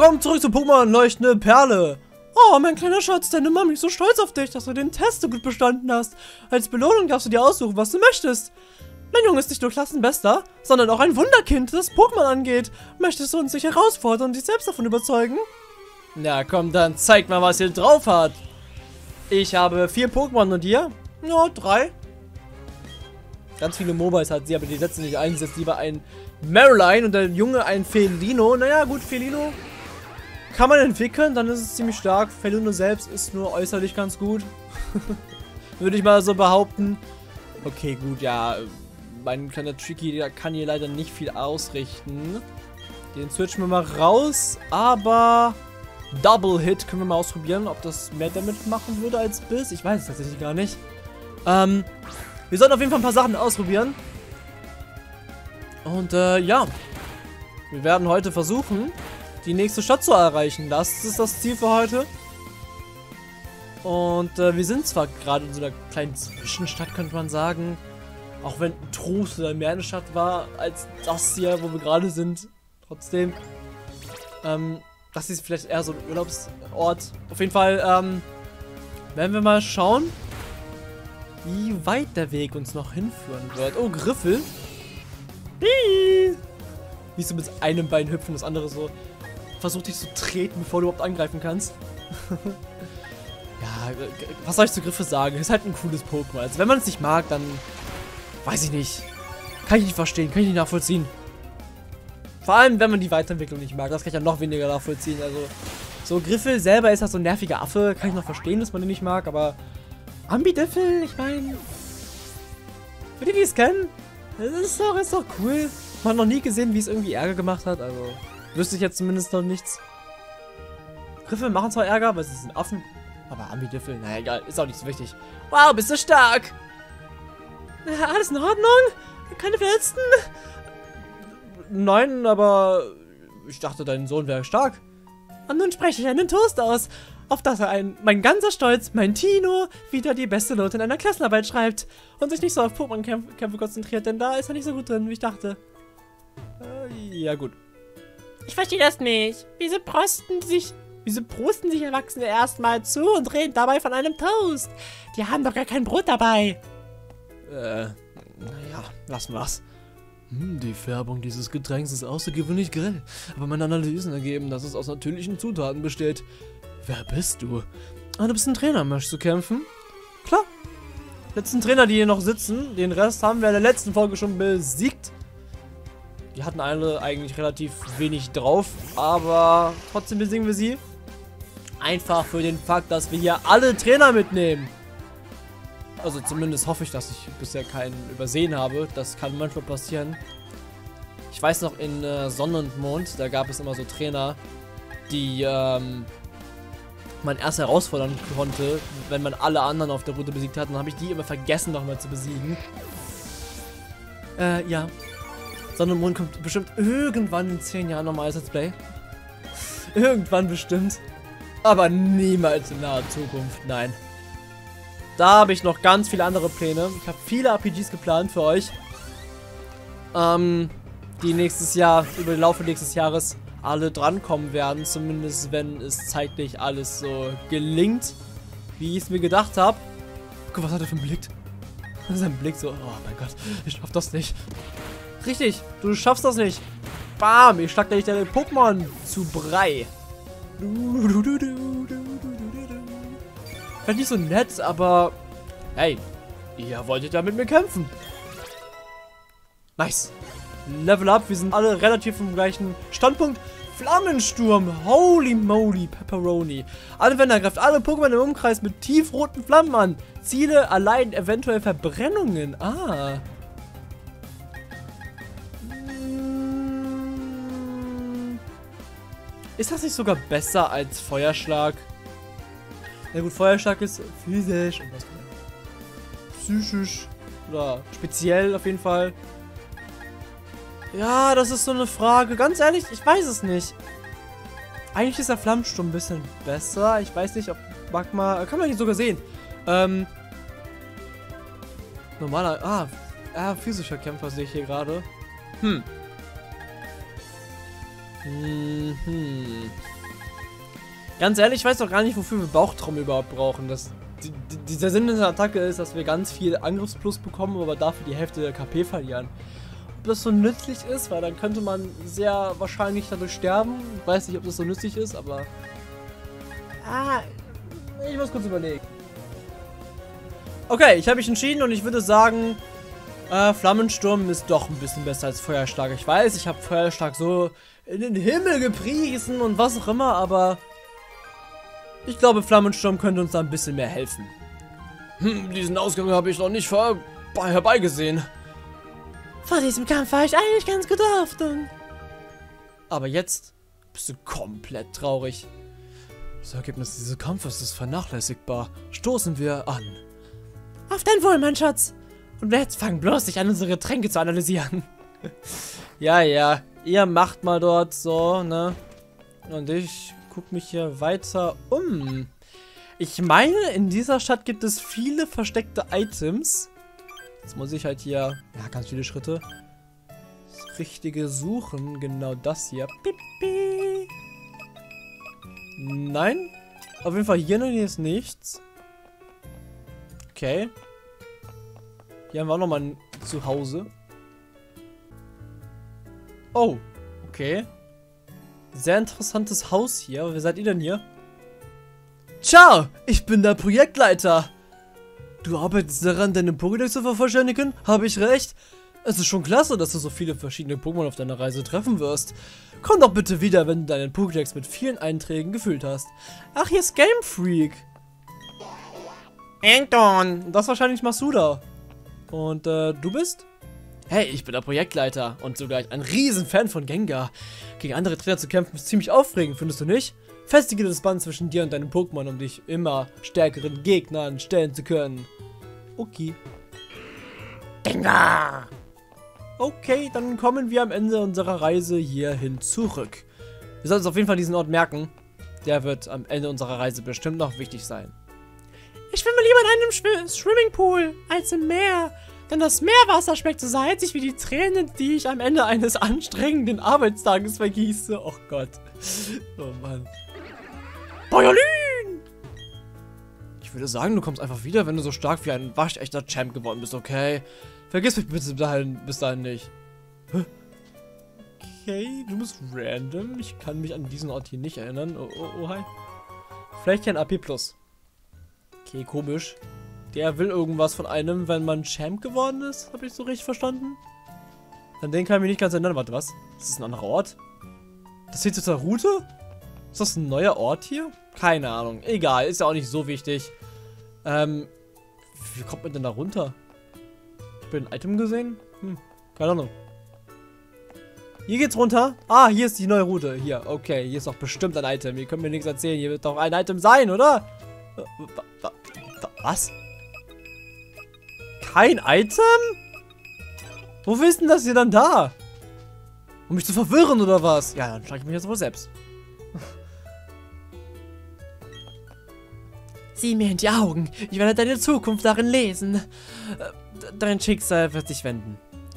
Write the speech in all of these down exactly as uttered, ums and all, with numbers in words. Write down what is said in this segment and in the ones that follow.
willkommen zurück zu Pokémon Leuchtende Perle. Oh, mein kleiner Schatz, deine Mami ist so stolz auf dich, dass du den Test so gut bestanden hast. Als Belohnung darfst du dir aussuchen, was du möchtest. Mein Junge ist nicht nur Klassenbester, sondern auch ein Wunderkind, das Pokémon angeht. Möchtest du uns nicht herausfordern und dich selbst davon überzeugen? Na komm, dann zeig mal, was ihr drauf habt. Ich habe vier Pokémon und ihr? Ja, drei. Ganz viele Mobiles hat sie, aber die setzen nicht ein. Sie setzt lieber ein Marilyn und der Junge ein Felino. Naja, gut, Felino kann man entwickeln, dann ist es ziemlich stark. Feluno selbst ist nur äußerlich ganz gut. Würde ich mal so behaupten. Okay, gut, ja. Mein kleiner Tricky, der kann hier leider nicht viel ausrichten. Den switchen wir mal raus, aber Double Hit können wir mal ausprobieren, ob das mehr damit machen würde als Biss. Ich weiß es tatsächlich gar nicht. Ähm, wir sollten auf jeden Fall ein paar Sachen ausprobieren. Und äh, ja. Wir werden heute versuchen, die nächste Stadt zu erreichen. Das ist das Ziel für heute. Und äh, wir sind zwar gerade in so einer kleinen Zwischenstadt, könnte man sagen. Auch wenn Trost oder mehr eine Stadt war, als das hier, wo wir gerade sind. Trotzdem. Ähm, das ist vielleicht eher so ein Urlaubsort. Auf jeden Fall, ähm, werden wir mal schauen, wie weit der Weg uns noch hinführen wird. Oh, Griffel. Wie so mit einem Bein hüpfen, das andere so versucht dich zu treten, bevor du überhaupt angreifen kannst. Ja, was soll ich zu Griffel sagen? Ist halt ein cooles Pokémon. Also wenn man es nicht mag, dann weiß ich nicht. Kann ich nicht verstehen, kann ich nicht nachvollziehen. Vor allem, wenn man die Weiterentwicklung nicht mag. Das kann ich ja noch weniger nachvollziehen. Also so Griffel selber ist halt so ein nerviger Affe. Kann ich noch verstehen, dass man den nicht mag, aber Ambi-Diffel, ich meine, für die, die es kennen, das ist doch, ist doch cool. Man hat noch nie gesehen, wie es irgendwie Ärger gemacht hat, also wüsste ich jetzt zumindest noch nichts. Griffel machen zwar Ärger, weil sie sind Affen, aber Ambi-Diffel, naja, egal, ist auch nicht so wichtig. Wow, bist du stark! Ja, alles in Ordnung? Keine Verletzten? Nein, aber ich dachte, dein Sohn wäre stark. Und nun spreche ich einen Toast aus, auf dass er ein, mein ganzer Stolz, mein Tino, wieder die beste Note in einer Klassenarbeit schreibt und sich nicht so auf Pokémon-Kämpfe konzentriert, denn da ist er nicht so gut drin, wie ich dachte. Äh, ja gut. Ich verstehe das nicht. Wieso prosten sich, wieso prosten sich Erwachsene erstmal zu und reden dabei von einem Toast? Die haben doch gar kein Brot dabei. Äh, naja, lassen wir's. Hm, die Färbung dieses Getränks ist außergewöhnlich grell, aber meine Analysen ergeben, dass es aus natürlichen Zutaten besteht. Wer bist du? Ah, du bist ein Trainer, möchtest du kämpfen? Klar. Letzten Trainer, die hier noch sitzen, den Rest haben wir in der letzten Folge schon besiegt. Die hatten alle eigentlich relativ wenig drauf, aber trotzdem besiegen wir sie. Einfach für den Fakt, dass wir hier alle Trainer mitnehmen. Also zumindest hoffe ich, dass ich bisher keinen übersehen habe. Das kann manchmal passieren. Ich weiß noch, in äh, Sonne und Mond, da gab es immer so Trainer, die ähm, man erst herausfordern konnte, wenn man alle anderen auf der Route besiegt hat. Dann habe ich die immer vergessen, nochmal zu besiegen. Äh, ja. Sonne und Mond kommt bestimmt irgendwann in zehn Jahren nochmal als Let's Play. Irgendwann bestimmt. Aber niemals in naher Zukunft, nein. Da habe ich noch ganz viele andere Pläne. Ich habe viele R P Gs geplant für euch. Ähm, die nächstes Jahr, über den Laufe nächstes Jahres alle drankommen werden, zumindest wenn es zeitlich alles so gelingt, wie ich es mir gedacht habe. Guck, was hat er für einen Blick? Sein Blick so, oh mein Gott, ich schaff das nicht. Richtig, du schaffst das nicht. Bam, ich schlag gleich deine Pokémon zu Brei. Vielleicht nicht so nett, aber hey, ihr wolltet ja mit mir kämpfen. Nice. Level up, wir sind alle relativ vom gleichen Standpunkt. Flammensturm, holy moly, Pepperoni. Anwender greift alle Pokémon im Umkreis mit tiefroten Flammen an. Ziele erleiden eventuell Verbrennungen. Ah. Ist das nicht sogar besser als Feuerschlag? Na gut, Feuerschlag ist physisch und was psychisch oder speziell auf jeden Fall. Ja, das ist so eine Frage. Ganz ehrlich, ich weiß es nicht. Eigentlich ist der Flammensturm ein bisschen besser. Ich weiß nicht, ob Magmar... Kann man hier sogar sehen. Ähm... Normaler... Ah, ah, physischer Kämpfer sehe ich hier gerade. Hm. Mhm. Ganz ehrlich, ich weiß doch gar nicht, wofür wir Bauchtrommel überhaupt brauchen. Das, die, die, der Sinn dieser Attacke ist, dass wir ganz viel Angriffsplus bekommen, aber dafür die Hälfte der K P verlieren. Ob das so nützlich ist, weil dann könnte man sehr wahrscheinlich dadurch sterben. Ich weiß nicht, ob das so nützlich ist, aber... Ah, ich muss kurz überlegen. Okay, ich habe mich entschieden und ich würde sagen, äh, Flammensturm ist doch ein bisschen besser als Feuerschlag. Ich weiß, ich habe Feuerschlag so in den Himmel gepriesen und was auch immer, aber ich glaube, Flammensturm könnte uns da ein bisschen mehr helfen. Hm, diesen Ausgang habe ich noch nicht vor, herbeigesehen. Vor diesem Kampf war ich eigentlich ganz gut auf. Aber jetzt bist du komplett traurig. Das Ergebnis dieses Kampfes ist vernachlässigbar. Stoßen wir an. Auf dein Wohl, mein Schatz. Und wir jetzt fangen bloß nicht an, unsere Getränke zu analysieren. Ja, ja. Ihr macht mal dort so, ne? Und ich guck mich hier weiter um. Ich meine, in dieser Stadt gibt es viele versteckte Items. Jetzt muss ich halt hier... Ja, ganz viele Schritte. Das Richtige suchen. Genau das hier. Pipi. Nein. Auf jeden Fall hier, hier ist nichts. Okay. Hier haben wir auch nochmal ein Zuhause. Oh, okay. Sehr interessantes Haus hier. Wer seid ihr denn hier? Ciao, ich bin der Projektleiter. Du arbeitest daran, deine Pokédex zu vervollständigen? Habe ich recht? Es ist schon klasse, dass du so viele verschiedene Pokémon auf deiner Reise treffen wirst. Komm doch bitte wieder, wenn du deinen Pokédex mit vielen Einträgen gefüllt hast. Ach, hier ist Game Freak. Enton, das ist wahrscheinlich Masuda. Und äh, du bist? Hey, ich bin der Projektleiter und zugleich ein Riesenfan von Gengar. Gegen andere Trainer zu kämpfen ist ziemlich aufregend, findest du nicht? Festige das Band zwischen dir und deinem Pokémon, um dich immer stärkeren Gegnern stellen zu können. Okay. Gengar! Okay, dann kommen wir am Ende unserer Reise hierhin zurück. Wir sollten uns auf jeden Fall diesen Ort merken. Der wird am Ende unserer Reise bestimmt noch wichtig sein. Ich schwimme lieber in einem Schw Swimmingpool als im Meer. Denn das Meerwasser schmeckt so salzig wie die Tränen, die ich am Ende eines anstrengenden Arbeitstages vergieße. Oh Gott. Oh Mann. Bäuerlin! Ich würde sagen, du kommst einfach wieder, wenn du so stark wie ein waschechter Champ geworden bist, okay? Vergiss mich bitte bis dahin nicht. Okay, du bist random. Ich kann mich an diesen Ort hier nicht erinnern. Oh, oh, oh hi. Vielleicht hier ein A P plus. Okay, komisch. Der will irgendwas von einem, wenn man Champ geworden ist. Habe ich so richtig verstanden? An den kann ich mich nicht ganz erinnern. Warte, was? Ist das ein anderer Ort? Das hier zu der Route? Ist das ein neuer Ort hier? Keine Ahnung. Egal, ist ja auch nicht so wichtig. Ähm, wie kommt man denn da runter? Ich habe ein Item gesehen? Hm, keine Ahnung. Hier geht's runter. Ah, hier ist die neue Route. Hier, okay. Hier ist doch bestimmt ein Item. Hier können wir nichts erzählen. Hier wird doch ein Item sein, oder? Was? Kein Item? Wo ist denn das hier dann da? Um mich zu verwirren oder was? Ja, dann schlage ich mich jetzt wohl selbst. Sieh mir in die Augen. Ich werde deine Zukunft darin lesen. Dein Schicksal wird sich wenden.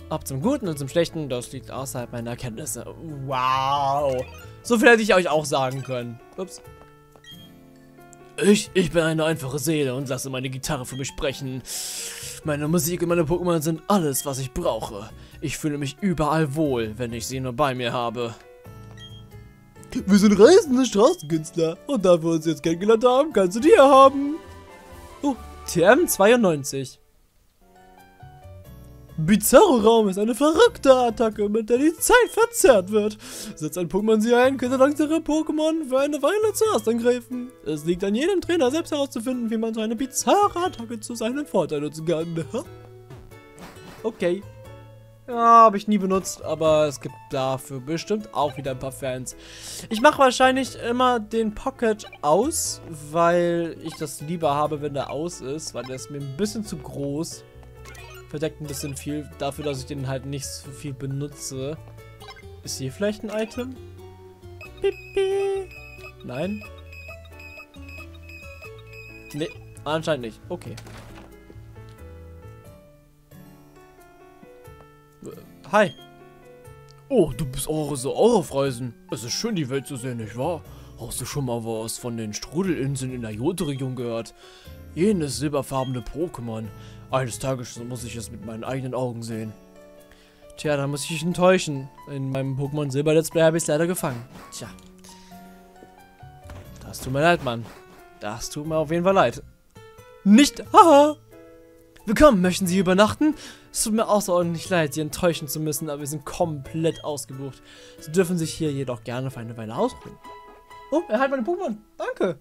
Ob zum Guten oder zum Schlechten, das liegt außerhalb meiner Kenntnisse. Wow. So viel hätte ich euch auch sagen können. Ups. Ich, ich bin eine einfache Seele und lasse meine Gitarre für mich sprechen. Meine Musik und meine Pokémon sind alles, was ich brauche. Ich fühle mich überall wohl, wenn ich sie nur bei mir habe. Wir sind reisende Straßenkünstler und da wir uns jetzt kennengelernt haben, kannst du die hier haben. Oh, T M zweiundneunzig. Bizarro-Raum ist eine verrückte Attacke, mit der die Zeit verzerrt wird. Setzt ein Pokémon sie ein, könnte langsame Pokémon für eine Weile zuerst angreifen. Es liegt an jedem Trainer selbst herauszufinden, wie man so eine bizarre Attacke zu seinem Vorteil nutzen kann. Okay. Ja, habe ich nie benutzt, aber es gibt dafür bestimmt auch wieder ein paar Fans. Ich mache wahrscheinlich immer den Pocket aus, weil ich das lieber habe, wenn der aus ist, weil der ist mir ein bisschen zu groß. Verdeckt ein bisschen viel, dafür, dass ich den halt nicht so viel benutze. Ist hier vielleicht ein Item? Pipi. Nein? Nee, anscheinend nicht. Okay. Hi. Oh, du bist auch so auch auf Reisen. Es ist schön, die Welt zu sehen, nicht wahr? Hast du schon mal was von den Strudelinseln in der Jode-Region gehört? Jenes silberfarbene Pokémon. Eines Tages muss ich es mit meinen eigenen Augen sehen. Tja, da muss ich dich enttäuschen. In meinem Pokémon Silber Let's Play habe ich es leider gefangen. Tja. Das tut mir leid, Mann. Das tut mir auf jeden Fall leid. Nicht? Haha! Willkommen, möchten Sie übernachten? Es tut mir außerordentlich leid, Sie enttäuschen zu müssen, aber wir sind komplett ausgebucht. Sie dürfen sich hier jedoch gerne für eine Weile ausruhen. Oh, er hat meine Pokémon. Danke.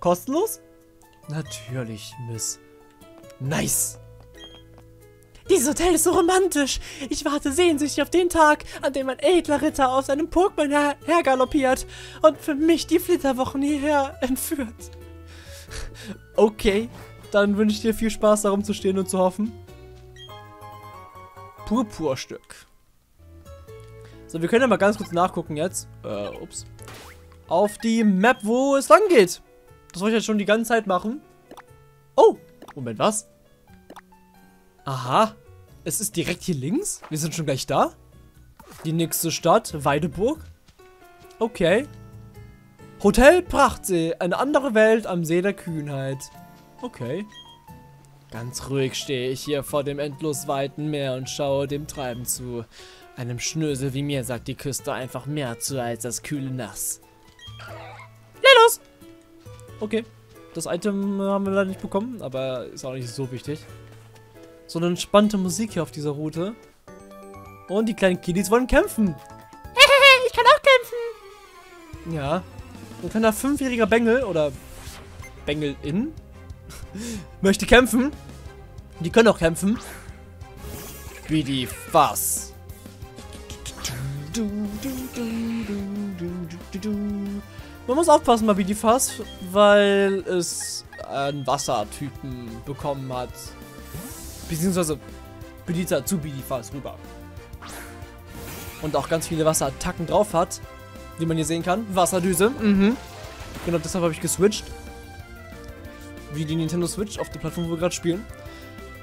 Kostenlos? Natürlich, Miss. Nice. Dieses Hotel ist so romantisch. Ich warte sehnsüchtig auf den Tag, an dem ein edler Ritter auf seinem Pokémon her hergaloppiert und für mich die Flitterwochen hierher entführt. Okay, dann wünsche ich dir viel Spaß, darum zu stehen und zu hoffen. Purpurstück. So, wir können ja mal ganz kurz nachgucken jetzt. Äh, ups. Auf die Map, wo es lang geht. Das wollte ich jetzt schon die ganze Zeit machen. Oh, Moment, was? Aha, es ist direkt hier links. Wir sind schon gleich da. Die nächste Stadt, Weideburg. Okay. Hotel Prachtsee, eine andere Welt am See der Kühnheit. Okay. Ganz ruhig stehe ich hier vor dem endlos weiten Meer und schaue dem Treiben zu. Einem Schnösel wie mir sagt die Küste einfach mehr zu als das kühle Nass. Lelos! Okay, das Item haben wir leider nicht bekommen, aber ist auch nicht so wichtig. So eine entspannte Musik hier auf dieser Route. Und die kleinen Kiddies wollen kämpfen. Hehehe, ich kann auch kämpfen. Ja, ein kleiner fünfjähriger Bengel oder Bengelin möchte kämpfen. Die können auch kämpfen. Wie die Fass. Man muss aufpassen bei wie die Fass, weil es einen Wassertypen bekommen hat. Beziehungsweise Bidita zu Bidifas rüber. Und auch ganz viele Wasserattacken drauf hat, wie man hier sehen kann. Wasserdüse. Mhm. Genau deshalb habe ich geswitcht. Wie die Nintendo Switch auf der Plattform, wo wir gerade spielen.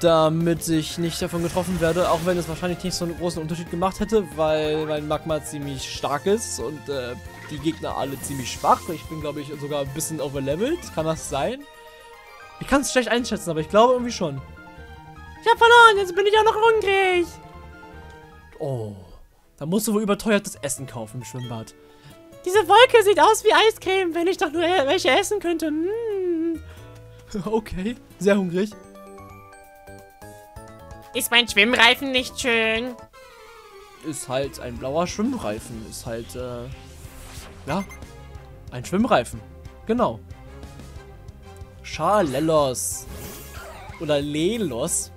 Damit ich nicht davon getroffen werde, auch wenn es wahrscheinlich nicht so einen großen Unterschied gemacht hätte, weil mein Magma ziemlich stark ist und äh, die Gegner alle ziemlich schwach. Ich bin, glaube ich, sogar ein bisschen overlevelt. Kann das sein? Ich kann es schlecht einschätzen, aber ich glaube irgendwie schon. Ich hab verloren, jetzt bin ich auch noch hungrig. Oh, da musst du wohl überteuertes Essen kaufen im Schwimmbad. Diese Wolke sieht aus wie Eiscreme, wenn ich doch nur welche essen könnte. Mm. Okay, sehr hungrig. Ist mein Schwimmreifen nicht schön? Ist halt ein blauer Schwimmreifen. Ist halt, äh, ja, ein Schwimmreifen. Genau. Schalelos. Oder Lelos.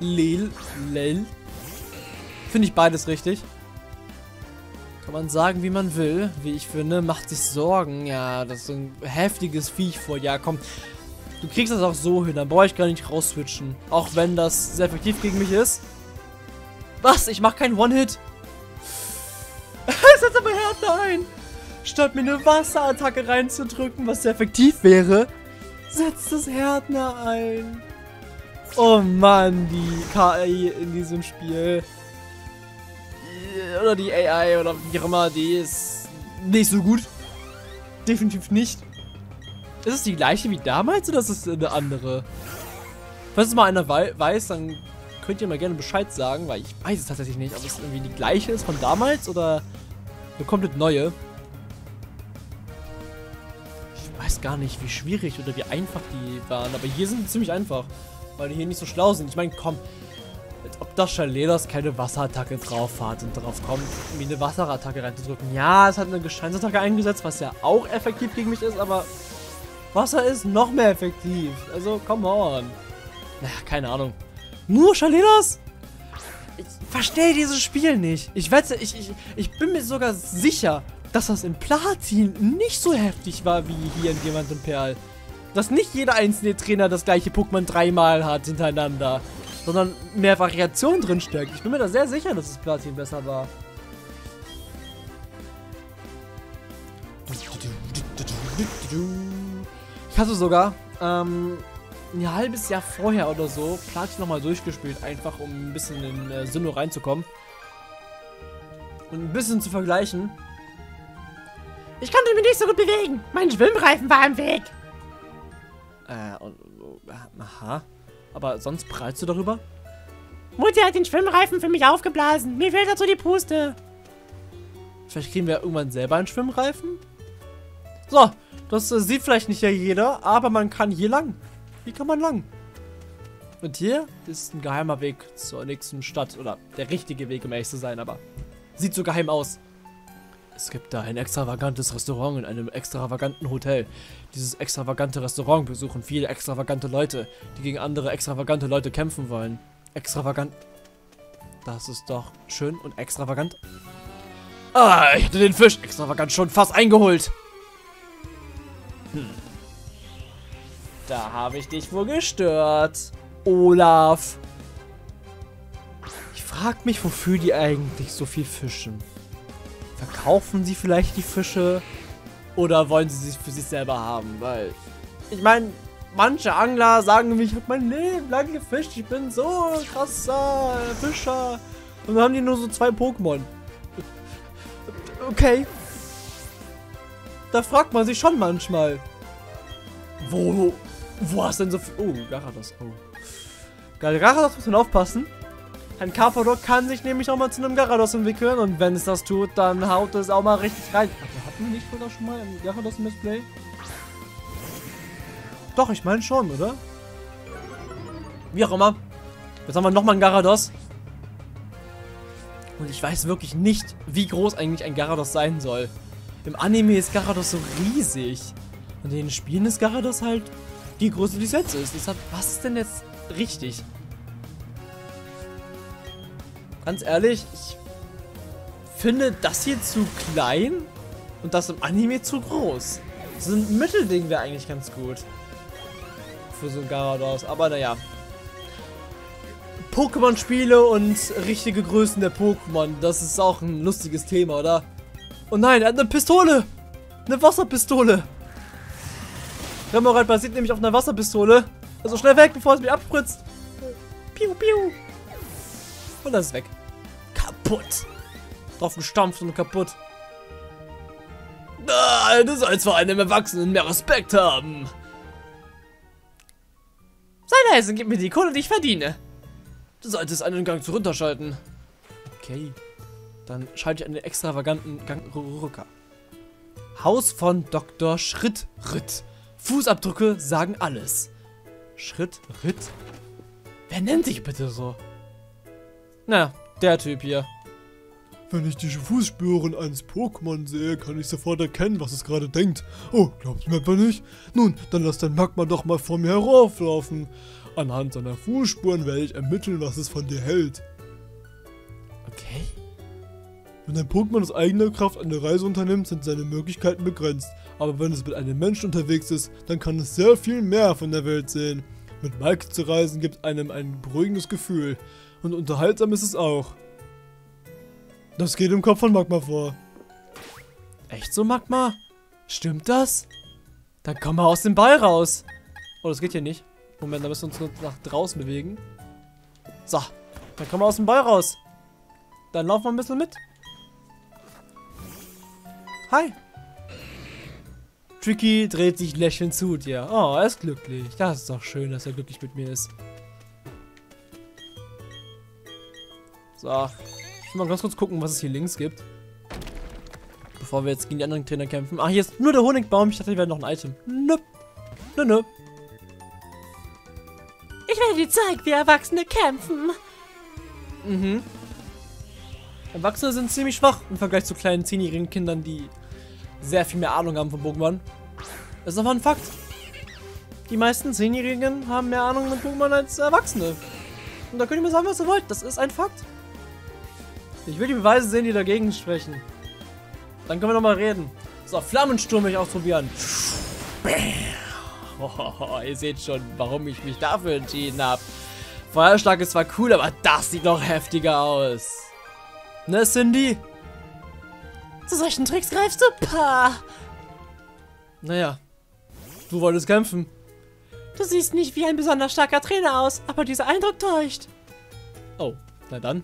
Lel, Lel. Finde ich beides richtig. Kann man sagen, wie man will. Wie ich finde, macht sich Sorgen. Ja, das ist ein heftiges Viech vor. Ja, komm. Du kriegst das auch so hin. Dann brauche ich gar nicht rausswitchen. Auch wenn das sehr effektiv gegen mich ist. Was? Ich mache keinen One-Hit. Setz aber Härte ein. Statt mir eine Wasserattacke reinzudrücken, was sehr effektiv wäre, setzt das Härtner ein. Oh Mann, die K I in diesem Spiel. Oder die A I oder wie auch immer, die ist nicht so gut. Definitiv nicht. Ist es die gleiche wie damals oder ist es eine andere? Falls es mal einer weiß, dann könnt ihr mal gerne Bescheid sagen, weil ich weiß es tatsächlich nicht, ob es irgendwie die gleiche ist von damals oder eine komplett neue. Ich weiß gar nicht, wie schwierig oder wie einfach die waren, aber hier sind sie ziemlich einfach. Weil die hier nicht so schlau sind. Ich meine, komm. Als ob das Chalelos keine Wasserattacke drauf hat und drauf kommt, mir eine Wasserattacke reinzudrücken. Ja, es hat eine Gesteinsattacke eingesetzt, was ja auch effektiv gegen mich ist, aber Wasser ist noch mehr effektiv. Also, come on. Na, keine Ahnung. Nur Chalelos? Ich verstehe dieses Spiel nicht. Ich wette, ich, ich, ich bin mir sogar sicher, dass das in Platin nicht so heftig war wie hier in Diamant und Perl. Dass nicht jeder einzelne Trainer das gleiche Pokémon dreimal hat hintereinander, sondern mehr Variation drin steckt. Ich bin mir da sehr sicher, dass es Platin besser war. Ich hatte sogar ähm, ein halbes Jahr vorher oder so Platin nochmal durchgespielt, einfach um ein bisschen in äh, Sinnoh reinzukommen. Und ein bisschen zu vergleichen. Ich konnte mich nicht so gut bewegen. Mein Schwimmreifen war im Weg. Äh, und, aha. Aber sonst prallst du darüber? Mutti hat den Schwimmreifen für mich aufgeblasen. Mir fehlt dazu die Puste. Vielleicht kriegen wir irgendwann selber einen Schwimmreifen? So, das äh, sieht vielleicht nicht jeder, aber man kann hier lang. Hier kann man lang. Und hier ist ein geheimer Weg zur nächsten Stadt. Oder der richtige Weg, um ehrlich zu sein, aber sieht so geheim aus. Es gibt da ein extravagantes Restaurant in einem extravaganten Hotel. Dieses extravagante Restaurant besuchen viele extravagante Leute, die gegen andere extravagante Leute kämpfen wollen. Extravagant. Das ist doch schön und extravagant. Ah, ich hatte den Fisch extravagant schon fast eingeholt. Hm. Da habe ich dich wohl gestört, Olaf. Ich frage mich, wofür die eigentlich so viel fischen. Verkaufen sie vielleicht die Fische? Oder wollen sie sie für sich selber haben? Weil, ich meine, manche Angler sagen mir, ich habe mein Leben lang gefischt. Ich bin so krasser Fischer. Und dann haben die nur so zwei Pokémon. Okay. Da fragt man sich schon manchmal. Wo, wo hast denn so viel... Oh, Garados. Oh. Garados muss man aufpassen. Ein Carpador kann sich nämlich auch mal zu einem Garados entwickeln. Und wenn es das tut, dann haut es auch mal richtig rein. Aber hatten wir nicht sogar schon mal einen Garados im Display? Doch, ich meine schon, oder? Wie auch immer. Jetzt haben wir nochmal einen Garados. Und ich weiß wirklich nicht, wie groß eigentlich ein Garados sein soll. Im Anime ist Garados so riesig. Und in den Spielen ist Garados halt die Größe, die es jetzt ist. Deshalb, was ist denn jetzt richtig? Ganz ehrlich, ich finde das hier zu klein und das im Anime zu groß. So ein Mittelding wäre eigentlich ganz gut. Für so ein Garados, aber naja. Pokémon-Spiele und richtige Größen der Pokémon. Das ist auch ein lustiges Thema, oder? Oh nein, er hat eine Pistole! Eine Wasserpistole! Remorat basiert nämlich auf einer Wasserpistole. Also schnell weg, bevor es mich abspritzt! Piu, piu! Und das ist weg. Kaputt! Drauf gestampft und kaputt. Ah, du sollst vor einem Erwachsenen mehr Respekt haben! Sei leise und gib mir die Kohle, die ich verdiene! Du solltest einen Gang runterschalten. Okay. Dann schalte ich einen extravaganten Gang runter. Haus von Doktor Schrittritt. Fußabdrücke sagen alles. Schrittritt? Wer nennt dich bitte so? Na, der Typ hier. Wenn ich die Fußspuren eines Pokémon sehe, kann ich sofort erkennen, was es gerade denkt. Oh, glaubst du mir etwa nicht? Nun, dann lass dein Magma doch mal vor mir herauflaufen. Anhand seiner Fußspuren werde ich ermitteln, was es von dir hält. Okay. Wenn ein Pokémon aus eigener Kraft eine Reise unternimmt, sind seine Möglichkeiten begrenzt. Aber wenn es mit einem Menschen unterwegs ist, dann kann es sehr viel mehr von der Welt sehen. Mit Mike zu reisen gibt einem ein beruhigendes Gefühl. Und unterhaltsam ist es auch. Das geht im Kopf von Magma vor. Echt so, Magma? Stimmt das? Dann komm mal aus dem Ball raus. Oh, das geht hier nicht. Moment, da müssen wir uns nach draußen bewegen. So, dann kommen wir aus dem Ball raus. Dann laufen wir ein bisschen mit. Hi. Tricky dreht sich lächelnd zu dir. Oh, er ist glücklich. Das ist doch schön, dass er glücklich mit mir ist. So. Ich will mal ganz kurz gucken, was es hier links gibt. Bevor wir jetzt gegen die anderen Trainer kämpfen. Ah, hier ist nur der Honigbaum. Ich dachte, hier wäre noch ein Item. Nö. Nö, nö. Ich werde dir zeigen, wie Erwachsene kämpfen. Mhm. Erwachsene sind ziemlich schwach im Vergleich zu kleinen zehnjährigen Kindern, die sehr viel mehr Ahnung haben von Pokémon. Das ist aber ein Fakt. Die meisten zehnjährigen haben mehr Ahnung mit Pokémon als Erwachsene. Und da könnt ihr mir sagen, was ihr wollt. Das ist ein Fakt. Ich will die Beweise sehen, die dagegen sprechen. Dann können wir nochmal reden. So, Flammensturm will ich ausprobieren. Oh, ihr seht schon, warum ich mich dafür entschieden habe. Feuerschlag ist zwar cool, aber das sieht noch heftiger aus. Ne, Cindy? Zu solchen Tricks greifst du, Pa! Naja, du wolltest kämpfen. Du siehst nicht wie ein besonders starker Trainer aus, aber dieser Eindruck täuscht. Oh, na dann.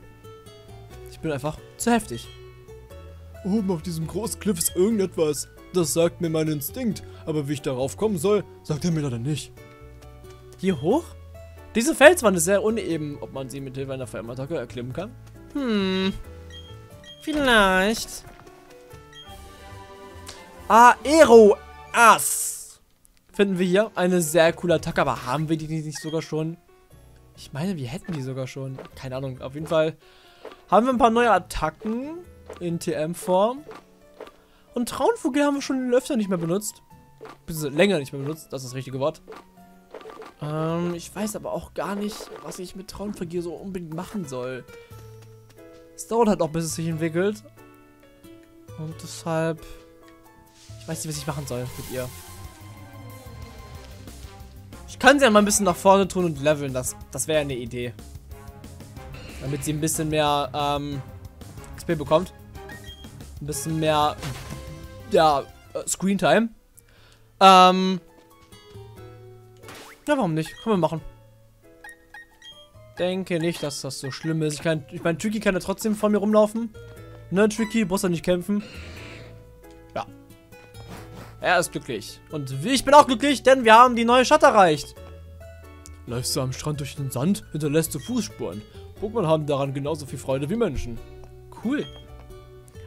Ich bin einfach zu heftig. Oben auf diesem großen Cliff ist irgendetwas. Das sagt mir mein Instinkt. Aber wie ich darauf kommen soll, sagt er mir leider nicht. Hier hoch? Diese Felswand ist sehr uneben. Ob man sie mit Hilfe einer Flammenattacke erklimmen kann? Hm. Vielleicht. Aero-Ass. Finden wir hier eine sehr coole Attacke. Aber haben wir die nicht sogar schon? Ich meine, wir hätten die sogar schon. Keine Ahnung. Auf jeden Fall haben wir ein paar neue Attacken in T M-Form. Und Traunvogel haben wir schon öfter nicht mehr benutzt. Bisschen länger nicht mehr benutzt. Das ist das richtige Wort. Ähm, ich weiß aber auch gar nicht, was ich mit Traunvogel so unbedingt machen soll. Es dauert halt auch, bis es sich entwickelt. Und deshalb... Ich weiß nicht, was ich machen soll mit ihr. Ich kann sie ja mal ein bisschen nach vorne tun und leveln. Das, das wäre ja eine Idee. Damit sie ein bisschen mehr, ähm... X P bekommt. Ein bisschen mehr... Ja, äh, Screentime. Ähm... Ja, warum nicht? Können wir machen. Denke nicht, dass das so schlimm ist. Ich, kann, ich meine, Tricky kann ja trotzdem vor mir rumlaufen. Ne, Tricky? Muss er nicht kämpfen. Ja. Er ist glücklich. Und ich bin auch glücklich, denn wir haben die neue Stadt erreicht. Läufst du am Strand durch den Sand, hinterlässt du Fußspuren. Pokémon haben daran genauso viel Freude wie Menschen. Cool.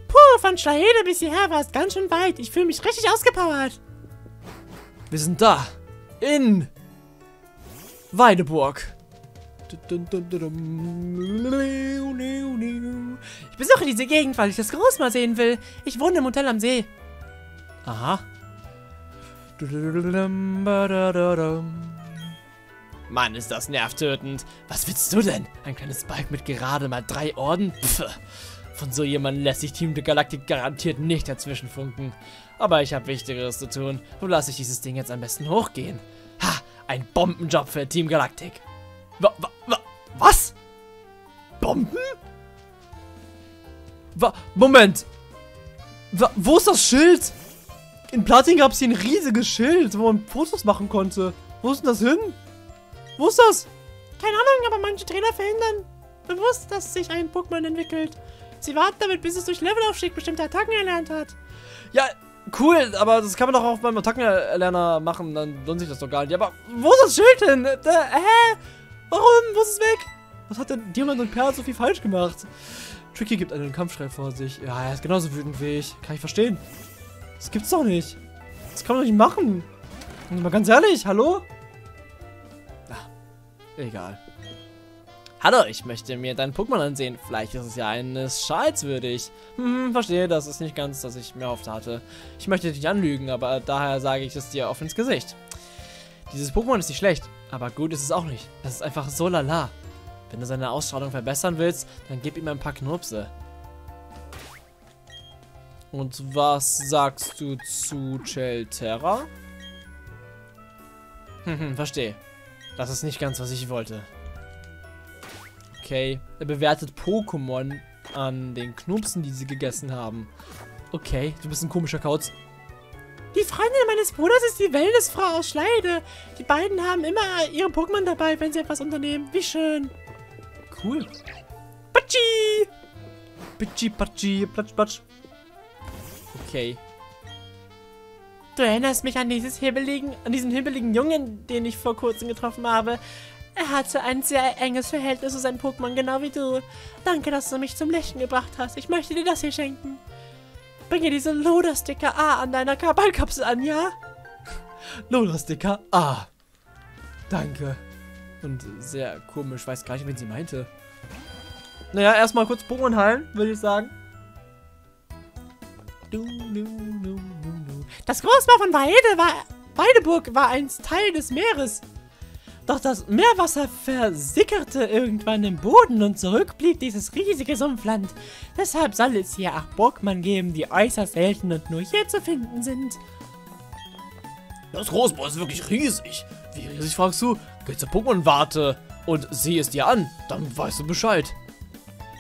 Puh, von Schlahede bis hierher war es ganz schön weit. Ich fühle mich richtig ausgepowert. Wir sind da. In... Weideburg. Ich besuche diese Gegend, weil ich das Großmoor sehen will. Ich wohne im Hotel am See. Aha. Mann, ist das nervtötend. Was willst du denn? Ein kleines Bike mit gerade mal drei Orden? Pff. Von so jemandem lässt sich Team Galaktik garantiert nicht dazwischenfunken. Aber ich habe Wichtigeres zu tun. Wo lasse ich dieses Ding jetzt am besten hochgehen? Ha! Ein Bombenjob für Team Galaktik. Wa, wa, wa, was? Bomben? Wa, Moment. Wa, wo ist das Schild? In Platin gab es hier ein riesiges Schild, wo man Fotos machen konnte. Wo ist denn das hin? Wo ist das? Keine Ahnung, aber manche Trainer verhindern bewusst, dass sich ein Pokémon entwickelt. Sie warten damit, bis es durch Levelaufstieg bestimmte Attacken erlernt hat. Ja... Cool, aber das kann man doch auch beim Attackenerlerner machen, dann lohnt sich das doch gar nicht. Ja, aber wo ist das Schild hin? Hä? Äh, warum? Wo ist es weg? Was hat denn Diamant und Perl so viel falsch gemacht? Tricky gibt einen Kampfschrei vor sich. Ja, er ist genauso wütend wie ich. Kann ich verstehen. Das gibt's doch nicht. Das kann man doch nicht machen. Mal ganz ehrlich, hallo? Ach, egal. Hallo, ich möchte mir dein Pokémon ansehen. Vielleicht ist es ja eines Schals würdig. Hm, verstehe, das ist nicht ganz, was ich mir erhofft hatte. Ich möchte dich anlügen, aber daher sage ich es dir offen ins Gesicht. Dieses Pokémon ist nicht schlecht, aber gut ist es auch nicht. Das ist einfach so lala. Wenn du seine Ausstrahlung verbessern willst, dann gib ihm ein paar Knurpse. Und was sagst du zu Chelterrar? Hm, hm, verstehe. Das ist nicht ganz, was ich wollte. Okay, er bewertet Pokémon an den Knopsen, die sie gegessen haben. Okay, du bist ein komischer Kauz. Die Freundin meines Bruders ist die Wellnessfrau aus Schleide. Die beiden haben immer ihre Pokémon dabei, wenn sie etwas unternehmen. Wie schön. Cool. Patschi! Patschi, patschi, platsch, platsch. Okay. Du erinnerst mich an, dieses hibbeligen, an diesen hibbeligen Jungen, den ich vor kurzem getroffen habe. Er hatte ein sehr enges Verhältnis zu seinem Pokémon, genau wie du. Danke, dass du mich zum Lächeln gebracht hast. Ich möchte dir das hier schenken. Bringe diese Lodasticker A an deiner Ballkapsel an, ja? Lodasticker A. Danke. Und sehr komisch. Weiß gar nicht, wen sie meinte. Naja, erstmal kurz Pokémon heilen, würde ich sagen. Das Großmoor von Weide war, Weideburg war einst Teil des Meeres. Doch das Meerwasser versickerte irgendwann im Boden und zurückblieb dieses riesige Sumpfland. Deshalb soll es hier acht Pokémon geben, die äußerst selten und nur hier zu finden sind. Das Großmoor ist wirklich riesig. Wie riesig fragst du? Geh zur Pokémon-Warte und sieh es dir an, dann weißt du Bescheid.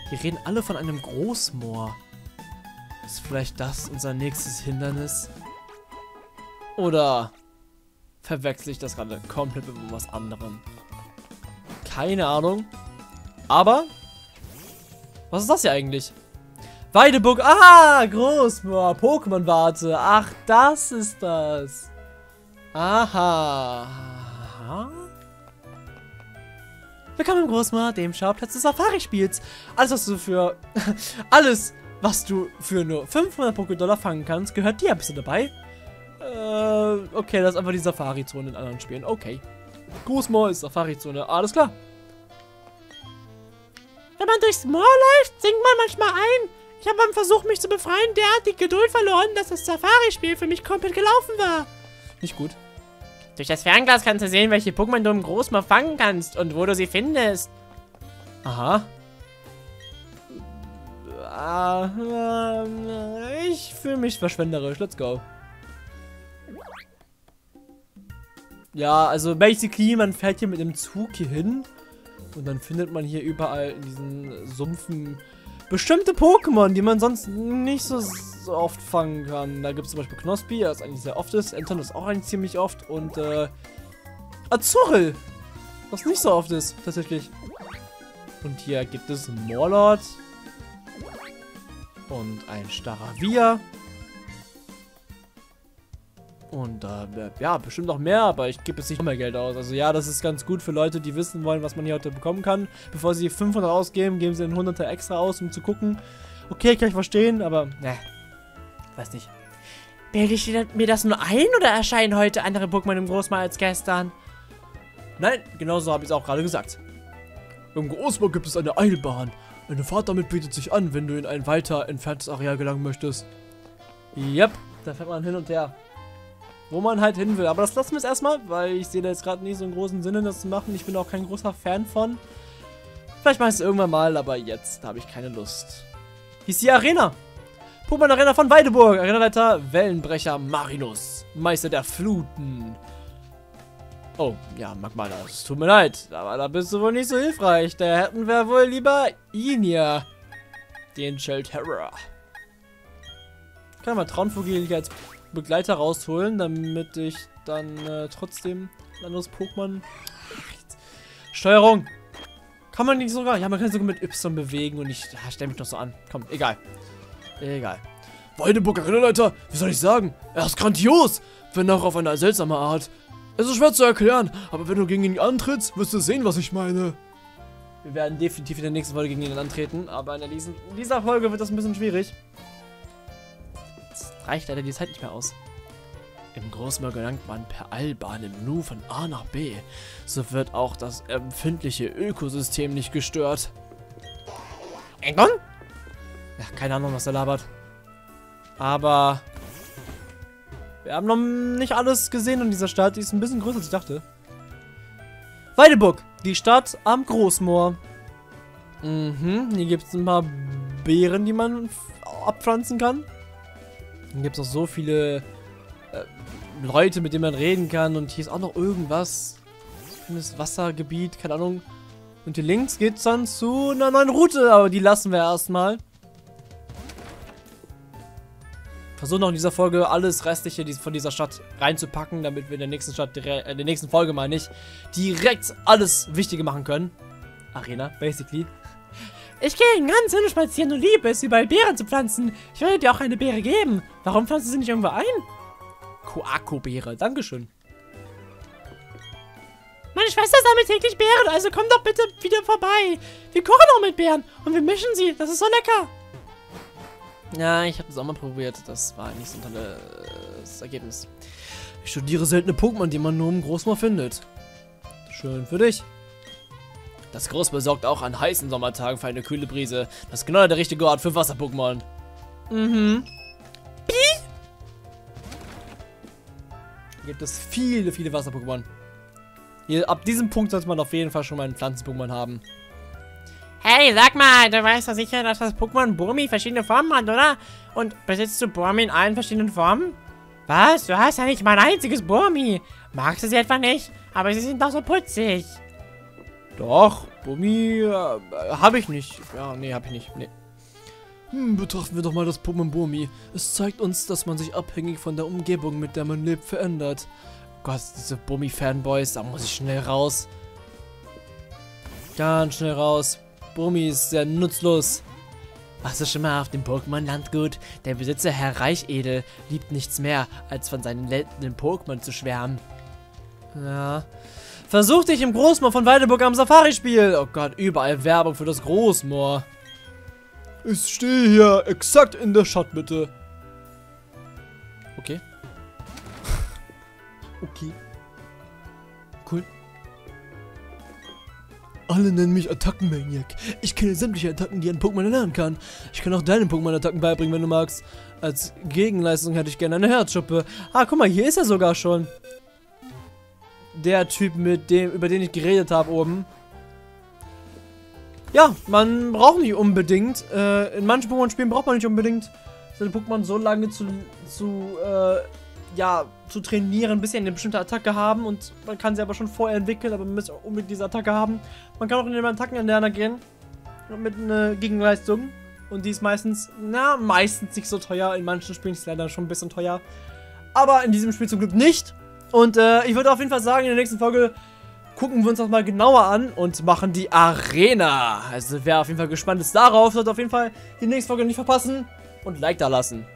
Hier reden alle von einem Großmoor. Ist vielleicht das unser nächstes Hindernis? Oder... verwechsel ich das gerade komplett mit was anderem. Keine Ahnung. Aber, was ist das hier eigentlich? Weideburg. Ah, Großmoor. Pokémon-Warte. Ach, das ist das. Aha. Aha. Willkommen im Großmoor, dem Schauplatz des Safari-Spiels. Alles, was du für... Alles, was du für nur fünfhundert Pokédollar fangen kannst, gehört dir. Bist du dabei? Äh, okay, das ist einfach die Safari-Zone in anderen Spielen. Okay. Großmoor ist Safari-Zone. Alles klar. Wenn man durchs Moor läuft, sinkt man manchmal ein. Ich habe beim Versuch, mich zu befreien, derartig Geduld verloren, dass das Safari-Spiel für mich komplett gelaufen war. Nicht gut. Durch das Fernglas kannst du sehen, welche Pokémon du im Großmoor fangen kannst und wo du sie findest. Aha. Ich fühle mich verschwenderisch. Let's go. Ja, also basically, man fährt hier mit dem Zug hier hin. Und dann findet man hier überall in diesen Sumpfen bestimmte Pokémon, die man sonst nicht so oft fangen kann. Da gibt es zum Beispiel Knospi, das eigentlich sehr oft ist. Enton ist auch eigentlich ziemlich oft. Und äh, Azuril, was nicht so oft ist, tatsächlich. Und hier gibt es Morlot. Und ein Staravia. Und äh, ja, bestimmt noch mehr, aber ich gebe jetzt nicht mehr Geld aus. Also ja, das ist ganz gut für Leute, die wissen wollen, was man hier heute bekommen kann. Bevor sie fünfhundert ausgeben, geben sie den hunderter extra aus, um zu gucken. Okay, kann ich verstehen, aber ne, weiß nicht. Bilde ich mir das nur ein oder erscheinen heute andere Pokémon im Großmoor als gestern? Nein, genau so habe ich es auch gerade gesagt. Im Großmoor gibt es eine Eilbahn. Eine Fahrt damit bietet sich an, wenn du in ein weiter entferntes Areal gelangen möchtest. Yep, da fährt man hin und her. Wo man halt hin will. Aber das lassen wir jetzt erstmal, weil ich sehe da jetzt gerade nicht so einen großen Sinn, das zu machen. Ich bin auch kein großer Fan von. Vielleicht mache ich es irgendwann mal, aber jetzt habe ich keine Lust. Hier ist die Arena. Puppen-Arena von Weideburg. Arenaleiter Wellenbrecher Marinus. Meister der Fluten. Oh, ja, Magmar, das tut mir leid. Aber da bist du wohl nicht so hilfreich. Da hätten wir wohl lieber ihn hier. Den Chelterrar. Ich kann mal Traunvogel hier als Begleiter rausholen, damit ich dann äh, trotzdem ein anderes Pokémon... Steuerung! Kann man nicht sogar... Ja, man kann sogar mit Y bewegen und ich... Ja, stell mich doch so an. Komm, egal. Egal. Weideburg Arenaleiter, wie soll ich sagen? Er ist grandios, wenn auch auf eine seltsame Art. Es ist schwer zu erklären, aber wenn du gegen ihn antrittst, wirst du sehen, was ich meine. Wir werden definitiv in der nächsten Folge gegen ihn antreten, aber in dieser, in dieser Folge wird das ein bisschen schwierig. Reicht leider die Zeit nicht mehr aus. Im Großmoor gelangt man per Eilbahn im Nu von A nach B. So wird auch das empfindliche Ökosystem nicht gestört. Enton? Ja, keine Ahnung, was er labert. Aber wir haben noch nicht alles gesehen in dieser Stadt. Die ist ein bisschen größer, als ich dachte. Weideburg, die Stadt am Großmoor. Mhm, hier gibt es ein paar Beeren, die man abpflanzen kann. Dann gibt es auch so viele äh, Leute, mit denen man reden kann. Und hier ist auch noch irgendwas. Das Wassergebiet, keine Ahnung. Und hier links geht es dann zu einer neuen Route. Aber die lassen wir erstmal. Versuchen noch in dieser Folge alles Restliche von dieser Stadt reinzupacken, damit wir in der nächsten, Stadt äh, in der nächsten Folge, meine ich, direkt alles Wichtige machen können. Arena, basically. Ich gehe den ganzen Himmel spazieren und liebe es, überall Beeren zu pflanzen. Ich werde dir auch eine Beere geben. Warum pflanzt du sie nicht irgendwo ein? Koako-Beere, dankeschön. Meine Schwester sammelt täglich Beeren, also komm doch bitte wieder vorbei. Wir kochen auch mit Beeren und wir mischen sie. Das ist so lecker. Ja, ich habe das auch mal probiert. Das war nicht so ein tolles Ergebnis. Ich studiere seltene Pokémon, die man nur im Großmoor findet. Schön für dich. Das Großmoor sorgt auch an heißen Sommertagen für eine kühle Brise. Das ist genau der richtige Ort für Wasser-Pokémon. Mhm. Hier gibt es viele, viele Wasser-Pokémon. Ab diesem Punkt sollte man auf jeden Fall schon mal einen Pflanzen-Pokémon haben. Hey, sag mal, du weißt doch sicher, dass das Pokémon Burmy verschiedene Formen hat, oder? Und besitzt du Burmy in allen verschiedenen Formen? Was? Du hast ja nicht mal ein einziges Burmy. Magst du sie etwa nicht? Aber sie sind doch so putzig. Doch, Burmy äh, habe ich nicht. Ja, nee, habe ich nicht. Nee. Hm, betrachten wir doch mal das Pokémon Burmy. Es zeigt uns, dass man sich abhängig von der Umgebung, mit der man lebt, verändert. Gott, diese Burmy-Fanboys, da muss ich schnell raus. Ganz schnell raus. Burmy ist sehr nutzlos. Warst du schon mal auf dem Pokémon-Landgut? Der Besitzer, Herr Reichedel, liebt nichts mehr, als von seinen seltenen Pokémon zu schwärmen. Ja. Versuch dich im Großmoor von Weideburg am Safari-Spiel. Oh Gott, überall Werbung für das Großmoor. Ich stehe hier exakt in der Stadtmitte. Okay. Okay. Cool. Alle nennen mich Attackenmaniac. Ich kenne sämtliche Attacken, die ein Pokémon erlernen kann. Ich kann auch deinen Pokémon Attacken beibringen, wenn du magst. Als Gegenleistung hätte ich gerne eine Herzschuppe. Ah, guck mal, hier ist er sogar schon. Der Typ, mit dem, über den ich geredet habe oben. Ja, man braucht nicht unbedingt. Äh, in manchen Pokémon-Spielen braucht man nicht unbedingt seine Pokémon so lange zu, zu, äh, ja, zu trainieren, bis sie eine bestimmte Attacke haben. Und man kann sie aber schon vorher entwickeln, aber man muss auch unbedingt diese Attacke haben. Man kann auch in den Attackenlerner gehen. Mit einer Gegenleistung. Und die ist meistens, na, meistens nicht so teuer. In manchen Spielen ist es leider schon ein bisschen teuer. Aber in diesem Spiel zum Glück nicht. Und äh, ich würde auf jeden Fall sagen, in der nächsten Folge gucken wir uns das mal genauer an und machen die Arena. Also wer auf jeden Fall gespannt ist darauf, sollte auf jeden Fall die nächste Folge nicht verpassen und Like da lassen.